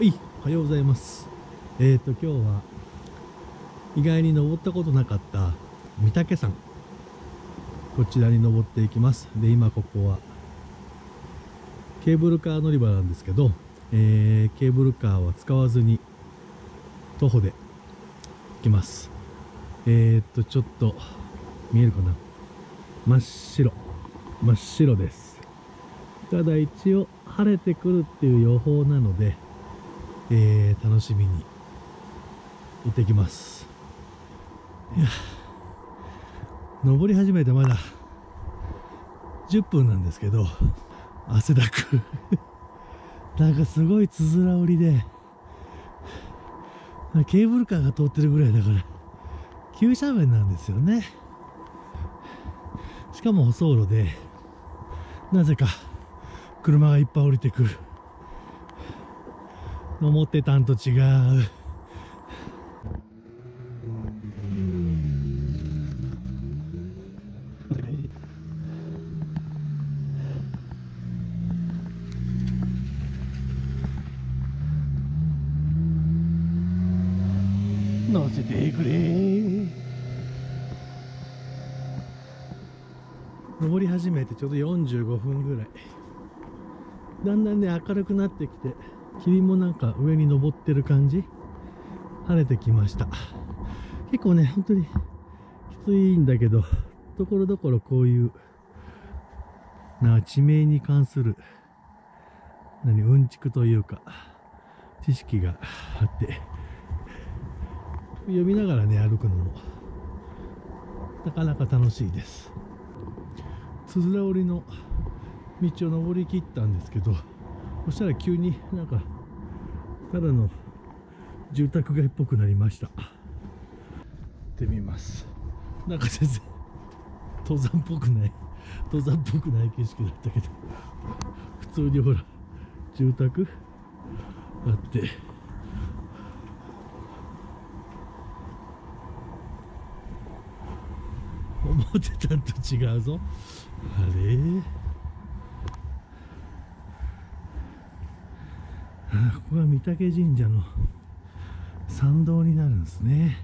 おはようございます。今日は意外に登ったことなかった御岳山、こちらに登っていきます。で、今ここはケーブルカー乗り場なんですけど、ケーブルカーは使わずに徒歩で行きます。ちょっと見えるかな、真っ白です。ただ一応晴れてくるっていう予報なので、楽しみに行ってきます。いや、登り始めてまだ10分なんですけど、汗だくなんかすごいつづら折りで、ケーブルカーが通ってるぐらいだから急斜面なんですよね。しかも舗装路で、なぜか車がいっぱい降りてくる。思ってたんと違う。乗せてくれ。登り始めてちょうど45分ぐらい。だんだんね、明るくなってきて、霧もなんか上に登ってる感じ。晴れてきました。結構ね、本当にきついんだけど、ところどころこういうな地名に関するうんちくというか知識があって、読みながらね歩くのもなかなか楽しいです。つづら折りの道を登り切ったんですけど、そしたら急になんかただの住宅街っぽくなりました。行ってみます。なんか全然登山っぽくない景色だったけど、普通にほら住宅あって、思ってたんと違うぞ。あれ、ここが御嶽神社の参道になるんですね。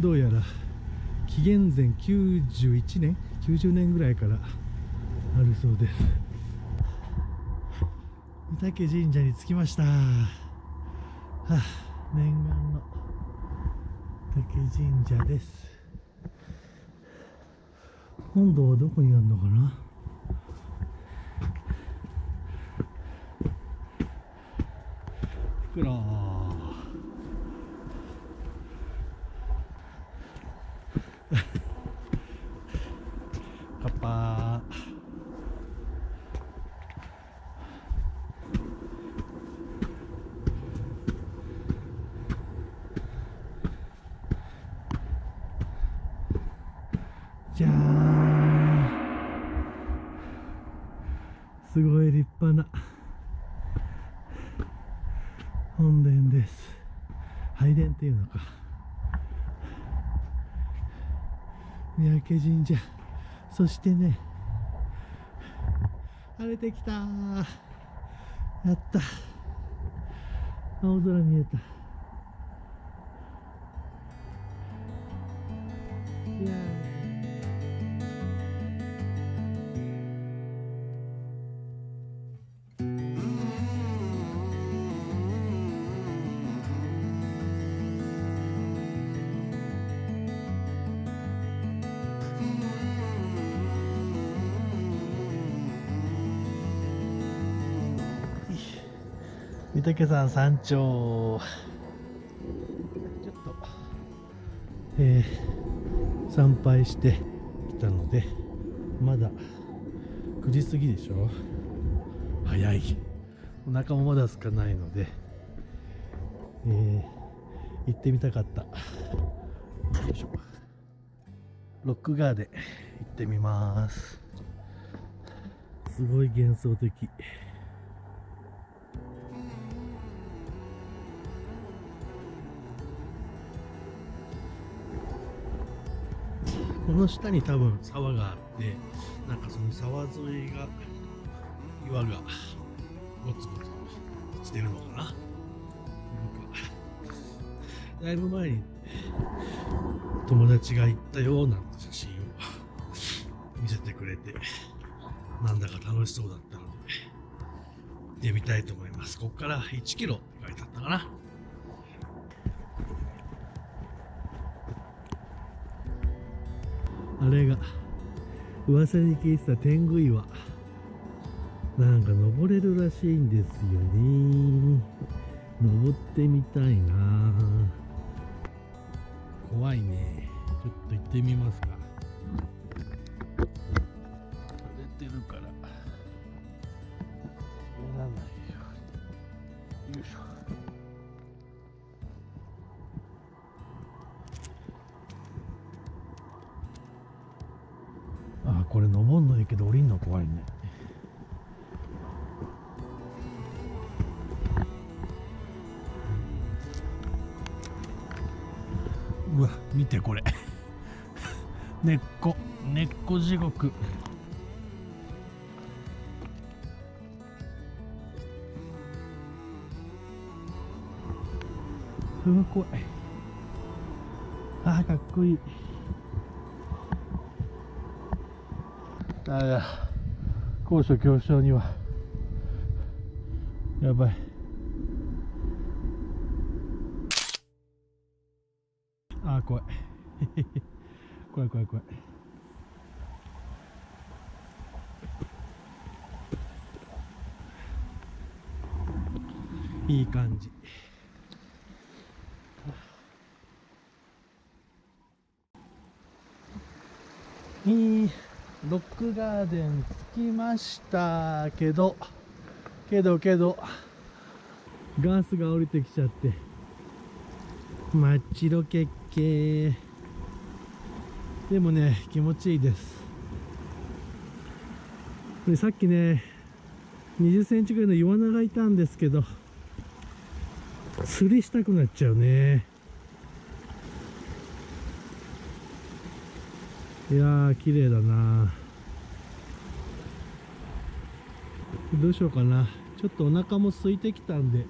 どうやら紀元前91年90年ぐらいからあるそうです。御嶽神社に着きました。念願の御嶽神社です。本堂はどこにあるのかな。ふくろカッパーじゃー、すごい立派な本殿です。拝殿っていうのか。御嶽神社。そしてね、晴れてきたー。やった、青空見えた。いやー、御嶽山山頂、ちょっと、参拝してきたので、まだ9時過ぎでしょ。早い。お腹もまだ空かないので、行ってみたかった、よいしょ、ロックガーデン行ってみます。すごい幻想的。この下に多分沢があって、なんかその沢沿いが岩がゴツゴツしてるのかな。なんかだいぶ前に友達が行ったよなんて写真を見せてくれて、なんだか楽しそうだったので行ってみたいと思います。ここから1キロって書いてあったかな。あれが噂に聞いてた天狗岩、なんか登れるらしいんですよね。登ってみたいな。怖いね。ちょっと行ってみますか。出てるから滑らないよ。よいしょ。あ、これ登んのいいけど降りんの怖いね。うわ、見てこれ根っこ、根っこ地獄。うわ、怖い。あー、かっこいい。あや、高所恐怖症にはやばい。あー、怖い怖い怖い怖い。いい感じ。ロックガーデン着きましたけど、ガスが降りてきちゃって、マッチロケッケ。でもね、気持ちいいです。で、さっきね、20センチぐらいのイワナがいたんですけど、釣りしたくなっちゃうね。いやー、綺麗だな。どうしようかな。ちょっとお腹も空いてきたんで、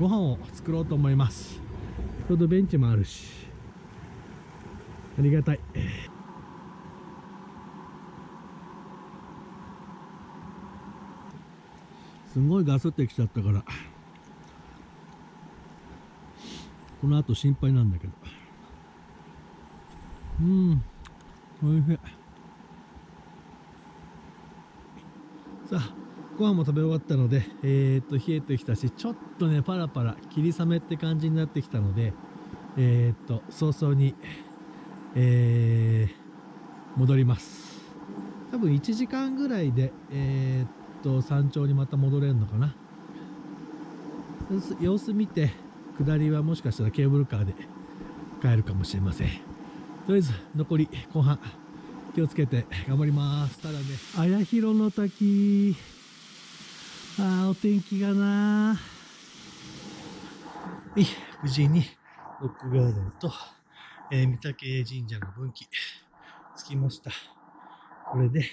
ご飯を作ろうと思います。ちょうどベンチもあるし、ありがたい。すごいガスってきちゃったから、この後心配なんだけど。うん、おいしい。さあ、ご飯も食べ終わったので、冷えてきたし、ちょっとねパラパラ霧雨って感じになってきたので、早々に、戻ります。多分1時間ぐらいで、山頂にまた戻れるのかな。様子見て、下りはもしかしたらケーブルカーで帰るかもしれません。とりあえず残り後半気をつけて頑張ります。ただね、綾広の滝、あー、お天気がなー、無事にロックガーデンと、御嶽神社の分岐着きました。これで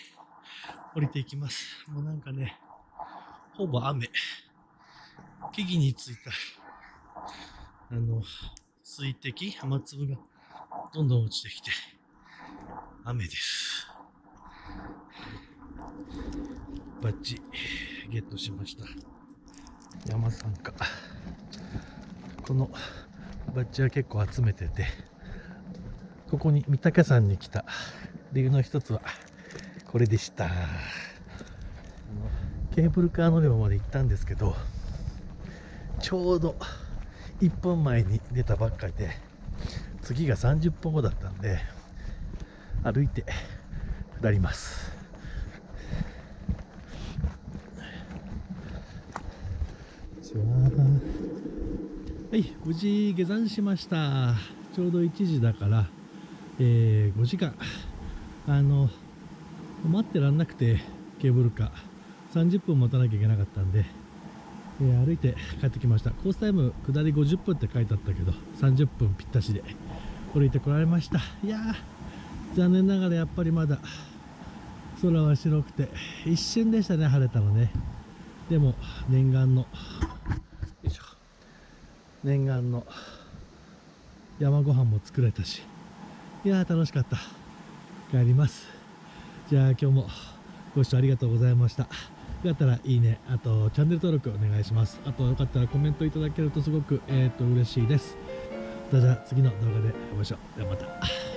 降りていきます。もうなんかね、ほぼ雨、木々についた水滴、雨粒がどんどん落ちてきて、雨です。バッチゲットしました。山参加。このバッチは結構集めてて、ここに御嶽山に来た理由の一つはこれでした。ケーブルカー乗り場まで行ったんですけど、ちょうど1本前に出たばっかりで、次が30分後だったんで、歩いて下ります。はい、無事下山しました。ちょうど1時だから、5時間待ってらんなくて、ケーブルカー30分待たなきゃいけなかったんで、歩いて帰ってきました。コースタイム下り50分って書いてあったけど、30分ぴったしで降りてこられました。いやー、残念ながらやっぱりまだ空は白くて一瞬でしたね、晴れたのね。でも念願の山ご飯も作れたし、いやー楽しかった。帰ります。じゃあ今日もご視聴ありがとうございました。よかったらいいね、あとチャンネル登録お願いします。あとよかったらコメントいただけるとすごく嬉しいです。それじゃあ次の動画でお会いしましょう。ではまた。